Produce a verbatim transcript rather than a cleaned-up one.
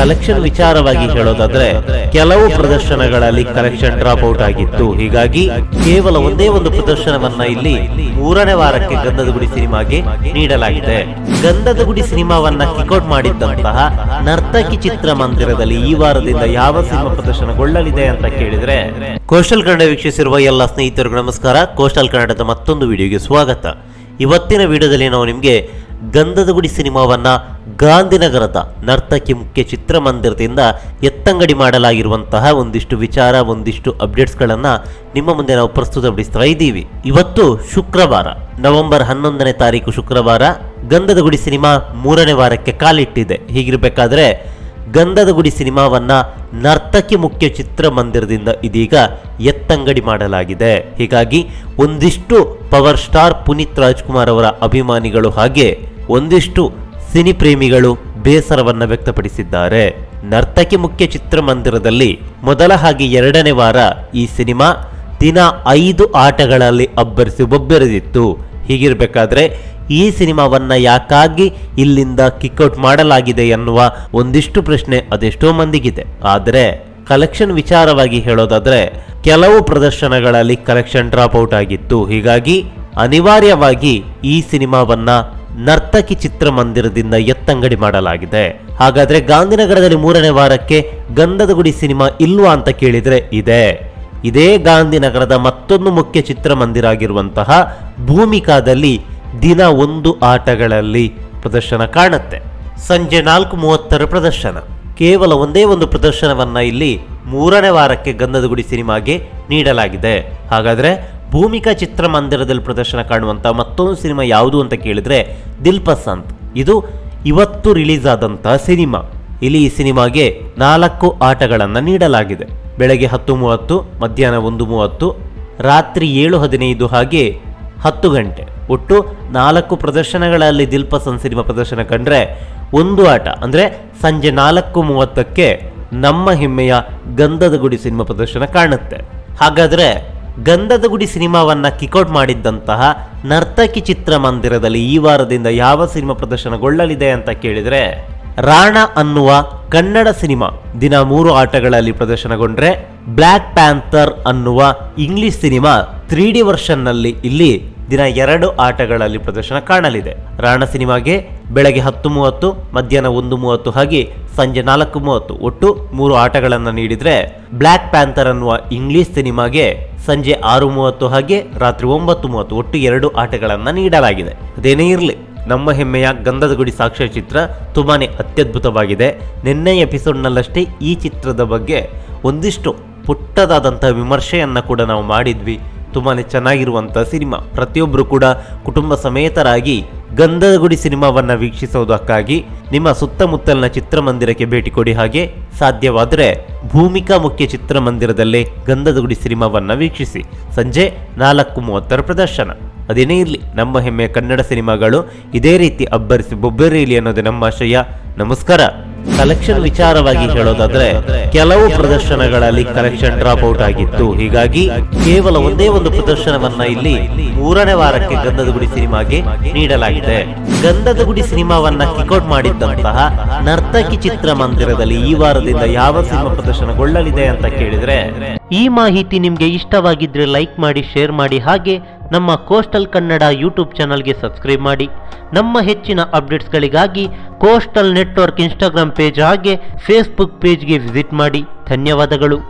Collection ವಿಚಾರವಾಗಿ ಹೇಳೋದಾದ್ರೆ ಕೆಲವು ಪ್ರದರ್ಶನಗಳಲ್ಲಿ ಕಲೆಕ್ಷನ್ ಡ್ರಾಪ್ ಔಟ್ ಆಗಿತ್ತು. ಹೀಗಾಗಿ ಕೇವಲ ಒಂದೇ ಒಂದು ಪ್ರದರ್ಶನವನ್ನ ಇಲ್ಲಿ ಮೂರನೇ ವಾರಕ್ಕೆ ಗಂಧದ ಗುಡಿ ಸಿನಿಮಾಗೆ ನೀಡಲಾಗಿದೆ. ಗಂಧದ ಗುಡಿ ಸಿನಿಮಾವನ್ನ ಕಿಕ್ಔಟ್ ಮಾಡಿದ್ದಂತಹ ನರ್ತಕಿ ಚಿತ್ರಮಂದಿರದಲ್ಲಿ ಈ ವಾರದಿಂದ ಯಾವ ಸಿನಿಮಾ ಪ್ರದರ್ಶನಗೊಳ್ಳಲಿದೆ ಅಂತ ಕೇಳಿದ್ರೆ, ಕೋಸ್ಟಲ್ ಕನ್ನಡ ವೀಕ್ಷಿಸಿರುವ ಎಲ್ಲ ಸ್ನೇಹಿತರಿಗೂ ನಮಸ್ಕಾರ. ಕೋಸ್ಟಲ್ ಕನ್ನಡದ ಮತ್ತೊಂದು ವಿಡಿಯೋಗೆ ಸ್ವಾಗತ. ಇವತ್ತಿನ ವಿಡಿಯೋದಲ್ಲಿ ನಾವು ನಿಮಗೆ ಗಂಧದ ಗುಡಿ ಸಿನಿಮಾವನ್ನು ಗಾಂಧಿನಗರದ ನರ್ತಕಿ ಮುಖ್ಯ ಚಿತ್ರಮಂದಿರದಿಂದ ಎತ್ತಂಗಡಿ ಮಾಡಲಾಗಿರುವಂತಹ ಒಂದಿಷ್ಟು ವಿಚಾರ, ಒಂದಿಷ್ಟು ಅಪ್ಡೇಟ್ಸ್ಗಳನ್ನು ನಿಮ್ಮ ಮುಂದೆ ನಾವು ಪ್ರಸ್ತುತಪಡಿಸ್ತಾ ಇದ್ದೀವಿ. ಇವತ್ತು ಶುಕ್ರವಾರ ನವೆಂಬರ್ ಹನ್ನೊಂದನೇ ತಾರೀಕು ಶುಕ್ರವಾರ ಗಂಧದ ಗುಡಿ ಸಿನಿಮಾ ಮೂರನೇ ವಾರಕ್ಕೆ ಕಾಲಿಟ್ಟಿದೆ. ಹೀಗಿರಬೇಕಾದ್ರೆ ಗಂಧದ ಗುಡಿ ಸಿನಿಮಾವನ್ನು ನರ್ತಕಿ ಮುಖ್ಯ ಚಿತ್ರಮಂದಿರದಿಂದ ಇದೀಗ ಎತ್ತಂಗಡಿ ಮಾಡಲಾಗಿದೆ. ಹೀಗಾಗಿ ಒಂದಿಷ್ಟು ಪವರ್ ಸ್ಟಾರ್ ಪುನೀತ್ ರಾಜ್ಕುಮಾರ್ ಅವರ ಅಭಿಮಾನಿಗಳು ಹಾಗೆ ಒಂದಿಷ್ಟು ಸಿನಿ ಪ್ರೇಮಿಗಳು ಬೇಸರವನ್ನು ವ್ಯಕ್ತಪಡಿಸಿದ್ದಾರೆ. ನರ್ತಕಿ ಮುಖ್ಯ ಚಿತ್ರಮಂದಿರದಲ್ಲಿ ಮೊದಲ ಹಾಗೆ ಎರಡನೇ ವಾರ ಈ ಸಿನಿಮಾ ದಿನ ಐದು ಆಟಗಳಲ್ಲಿ ಅಬ್ಬರಿಸಿ ಬೊಬ್ಬೆರೆದಿತ್ತು. ಹೀಗಿರಬೇಕಾದ್ರೆ ಈ ಸಿನಿಮಾವನ್ನ ಯಾಕಾಗಿ ಇಲ್ಲಿಂದ ಕಿಕ್ಔಟ್ ಮಾಡಲಾಗಿದೆ ಎನ್ನುವ ಒಂದಿಷ್ಟು ಪ್ರಶ್ನೆ ಅದೆಷ್ಟೋ ಮಂದಿಗಿದೆ. ಆದರೆ ಕಲೆಕ್ಷನ್ ವಿಚಾರವಾಗಿ ಹೇಳೋದಾದ್ರೆ ಕೆಲವು ಪ್ರದರ್ಶನಗಳಲ್ಲಿ ಕಲೆಕ್ಷನ್ ಡ್ರಾಪ್ ಔಟ್ ಆಗಿತ್ತು. ಹೀಗಾಗಿ ಅನಿವಾರ್ಯವಾಗಿ ಈ ಸಿನಿಮಾವನ್ನ ನರ್ತಕಿ ಚಿತ್ರಮಂದಿರದಿಂದ ಎತ್ತಂಗಡಿ ಮಾಡಲಾಗಿದೆ. ಹಾಗಾದ್ರೆ ಗಾಂಧಿನಗರದಲ್ಲಿ ಮೂರನೇ ವಾರಕ್ಕೆ ಗಂಧದ ಗುಡಿ ಸಿನಿಮಾ ಇಲ್ವಾ ಅಂತ ಕೇಳಿದ್ರೆ ಇದೆ. ಇದೇ ಗಾಂಧಿನಗರದ ಮತ್ತೊಂದು ಮುಖ್ಯ ಚಿತ್ರಮಂದಿರ ಆಗಿರುವಂತಹ ಭೂಮಿಕಾದಲ್ಲಿ ದಿನ ಒಂದು ಆಟಗಳಲ್ಲಿ ಪ್ರದರ್ಶನ ಕಾಣುತ್ತೆ. ಸಂಜೆ ನಾಲ್ಕು ಮೂವತ್ತರ ಪ್ರದರ್ಶನ. ಕೇವಲ ಒಂದೇ ಒಂದು ಪ್ರದರ್ಶನವನ್ನ ಇಲ್ಲಿ ಮೂರನೇ ವಾರಕ್ಕೆ ಗಂಧದ ಗುಡಿ ಸಿನಿಮಾಗೆ ನೀಡಲಾಗಿದೆ. ಹಾಗಾದರೆ ಭೂಮಿಕಾ ಚಿತ್ರಮಂದಿರದಲ್ಲಿ ಪ್ರದರ್ಶನ ಕಾಣುವಂಥ ಮತ್ತೊಂದು ಸಿನಿಮಾ ಯಾವುದು ಅಂತ ಕೇಳಿದ್ರೆ ದಿಲ್ ಪಸಂದ್. ಇದು ಇವತ್ತು ರಿಲೀಸ್ ಆದಂತಹ ಸಿನಿಮಾ. ಇಲ್ಲಿ ಈ ಸಿನಿಮಾಗೆ ನಾಲ್ಕು ಆಟಗಳನ್ನು ನೀಡಲಾಗಿದೆ. ಬೆಳಗ್ಗೆ ಹತ್ತು ಮೂವತ್ತು, ಮಧ್ಯಾಹ್ನ ಒಂದು ಮೂವತ್ತು, ರಾತ್ರಿ ಏಳು ಹದಿನೈದು, ಹಾಗೆ ಹತ್ತು ಗಂಟೆ. ಒಟ್ಟು ನಾಲ್ಕು ಪ್ರದರ್ಶನಗಳಲ್ಲಿ ದಿಲ್ ಪಸಂದ್ ಸಿನಿಮಾ ಪ್ರದರ್ಶನ ಕಂಡ್ರೆ ಒಂದು ಆಟ ಅಂದರೆ ಸಂಜೆ ನಾಲ್ಕು ಮೂವತ್ತಕ್ಕೆ ನಮ್ಮ ಹೆಮ್ಮೆಯ ಗಂಧದ ಗುಡಿ ಸಿನಿಮಾ ಪ್ರದರ್ಶನ ಕಾಣುತ್ತೆ. ಹಾಗಾದರೆ ಗಂಧದ ಗುಡಿ ಸಿನಿಮಾವನ್ನು ಕಿಕ್ಔಟ್ ಮಾಡಿದ್ದಂತಹ ನರ್ತಕಿ ಚಿತ್ರಮಂದಿರದಲ್ಲಿ ಈ ವಾರದಿಂದ ಯಾವ ಸಿನಿಮಾ ಪ್ರದರ್ಶನಗೊಳ್ಳಲಿದೆ ಅಂತ ಕೇಳಿದರೆ, ರಾಣ ಅನ್ನುವ ಕನ್ನಡ ಸಿನಿಮಾ ದಿನ ಮೂರು ಆಟಗಳಲ್ಲಿ ಪ್ರದರ್ಶನಗೊಂಡ್ರೆ, ಬ್ಲ್ಯಾಕ್ ಪ್ಯಾಂಥರ್ ಅನ್ನುವ ಇಂಗ್ಲಿಷ್ ಸಿನಿಮಾ ತ್ರೀ ಡಿ ವರ್ಷನ್ನಲ್ಲಿ ಇಲ್ಲಿ ದಿನ ಎರಡು ಆಟಗಳಲ್ಲಿ ಪ್ರದರ್ಶನ ಕಾಣಲಿದೆ. ರಾಣ ಸಿನಿಮಾಗೆ ಬೆಳಗ್ಗೆ ಹತ್ತು ಮೂವತ್ತು, ಮಧ್ಯಾಹ್ನ ಒಂದು ಮೂವತ್ತು, ಹಾಗೆ ಸಂಜೆ ನಾಲ್ಕು ಮೂವತ್ತು, ಒಟ್ಟು ಮೂರು ಆಟಗಳನ್ನು ನೀಡಿದರೆ, ಬ್ಲ್ಯಾಕ್ ಪ್ಯಾಂಥರ್ ಅನ್ನುವ ಇಂಗ್ಲಿಷ್ ಸಿನಿಮಾಗೆ ಸಂಜೆ ಆರು ಮೂವತ್ತು, ಹಾಗೆ ರಾತ್ರಿ ಒಂಬತ್ತು ಮೂವತ್ತು, ಒಟ್ಟು ಎರಡು ಆಟಗಳನ್ನು ನೀಡಲಾಗಿದೆ. ಅದೇನೇ ಇರಲಿ, ನಮ್ಮ ಹೆಮ್ಮೆಯ ಗಂಧದ ಗುಡಿ ಸಾಕ್ಷ್ಯಚಿತ್ರ ತುಂಬಾ ಅತ್ಯದ್ಭುತವಾಗಿದೆ. ನಿನ್ನೆ ಎಪಿಸೋಡ್ನಲ್ಲಷ್ಟೇ ಈ ಚಿತ್ರದ ಬಗ್ಗೆ ಒಂದಿಷ್ಟು ಪುಟ್ಟದಾದಂಥ ವಿಮರ್ಶೆಯನ್ನು ಕೂಡ ನಾವು ಮಾಡಿದ್ವಿ. ತುಂಬಾ ಚೆನ್ನಾಗಿರುವಂಥ ಸಿನಿಮಾ. ಪ್ರತಿಯೊಬ್ಬರು ಕೂಡ ಕುಟುಂಬ ಸಮೇತರಾಗಿ ಗಂಧದ ಗುಡಿ ಸಿನಿಮಾವನ್ನು ವೀಕ್ಷಿಸೋದಕ್ಕಾಗಿ ನಿಮ್ಮ ಸುತ್ತಮುತ್ತಲಿನ ಚಿತ್ರಮಂದಿರಕ್ಕೆ ಭೇಟಿ ಕೊಡಿ. ಹಾಗೆ ಸಾಧ್ಯವಾದರೆ ಭೂಮಿಕಾ ಮುಖ್ಯ ಚಿತ್ರಮಂದಿರದಲ್ಲೇ ಗಂಧದ ಗುಡಿ ಸಿನಿಮಾವನ್ನು ವೀಕ್ಷಿಸಿ. ಸಂಜೆ ನಾಲ್ಕು ಮೂವತ್ತರ ಪ್ರದರ್ಶನ. ಅದೇನೇ ಇರಲಿ, ನಮ್ಮ ಹೆಮ್ಮೆಯ ಕನ್ನಡ ಸಿನಿಮಾಗಳು ಇದೇ ರೀತಿ ಅಬ್ಬರಿಸಿ ಬೊಬ್ಬೆರೀಲಿ ಅನ್ನೋದೇ ನಮ್ಮ ಆಶಯ. ನಮಸ್ಕಾರ. ಕಲೆಕ್ಷನ್ ವಿಚಾರವಾಗಿ ಹೇಳೋದಾದ್ರೆ ಕೆಲವು ಪ್ರದರ್ಶನಗಳಲ್ಲಿ ಕಲೆಕ್ಷನ್ ಡ್ರಾಪ್ ಔಟ್ ಆಗಿತ್ತು. ಹೀಗಾಗಿ ಕೇವಲ ಒಂದೇ ಒಂದು ಪ್ರದರ್ಶನವನ್ನ ಇಲ್ಲಿ ಮೂರನೇ ವಾರಕ್ಕೆ ಗಂಧದ ಗುಡಿ ಸಿನಿಮಾಗೆ ನೀಡಲಾಗಿದೆ. ಗಂಧದ ಗುಡಿ ಸಿನಿಮಾವನ್ನ ಕಿಕ್ಔಟ್ ಮಾಡಿದ್ದಂತಹ ನರ್ತಕಿ ಚಿತ್ರಮಂದಿರದಲ್ಲಿ ಈ ವಾರದಿಂದ ಯಾವ ಸಿನಿಮಾ ಪ್ರದರ್ಶನಗೊಳ್ಳಲಿದೆ ಅಂತ ಕೇಳಿದ್ರೆ, ಈ ಮಾಹಿತಿ ನಿಮ್ಗೆ ಇಷ್ಟವಾಗಿದ್ರೆ ಲೈಕ್ ಮಾಡಿ, ಶೇರ್ ಮಾಡಿ, ಹಾಗೆ ನಮ್ಮ ಕೋಸ್ಟಲ್ ಕನ್ನಡ ಯೂಟ್ಯೂಬ್ ಚಾನಲ್ಗೆ ಸಬ್ಸ್ಕ್ರೈಬ್ ಮಾಡಿ. ನಮ್ಮ ಹೆಚ್ಚಿನ ಅಪ್ಡೇಟ್ಸ್ಗಳಿಗಾಗಿ ಕೋಸ್ಟಲ್ ನೆಟ್ವರ್ಕ್ ಇನ್ಸ್ಟಾಗ್ರಾಮ್ ಪೇಜ್ ಹಾಗೆ ಫೇಸ್ಬುಕ್ ಪೇಜ್ಗೆ ವಿಸಿಟ್ ಮಾಡಿ. ಧನ್ಯವಾದಗಳು.